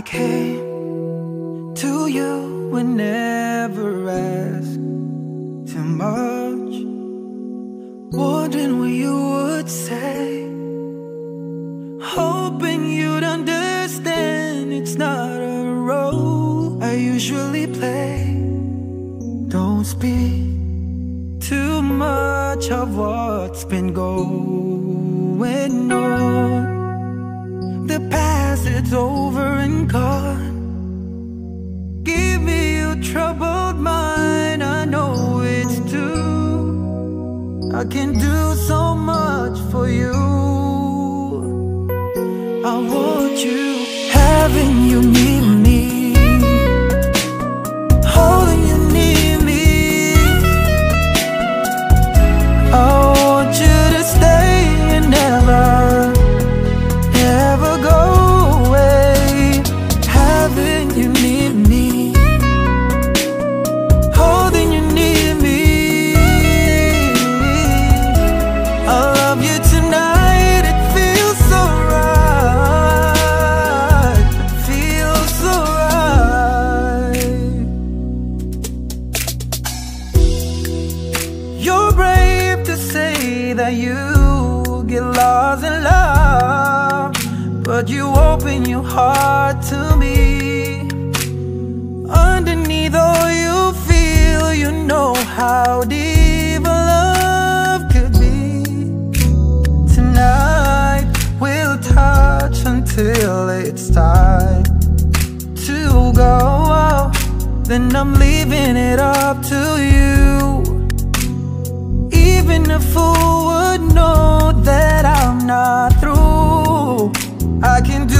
I came to you and never asked too much, wondering what you would say, hoping you'd understand. It's not a role I usually play. Don't speak too much of what's been going on. The past, it's over and gone. Give me your troubled mind, I know it's due. I can do so much for you. I want you, having you need me, holding you near me. I want you to stay and never, never go away. Having you near me, holding you near me. I love you tonight. You're brave to say that you get lost in love, but you open your heart to me. Underneath all you feel, you know how deep love could be. Tonight we'll touch until it's time to go. Then I'm leaving it up to you. Even a fool would know that I'm not through. I can do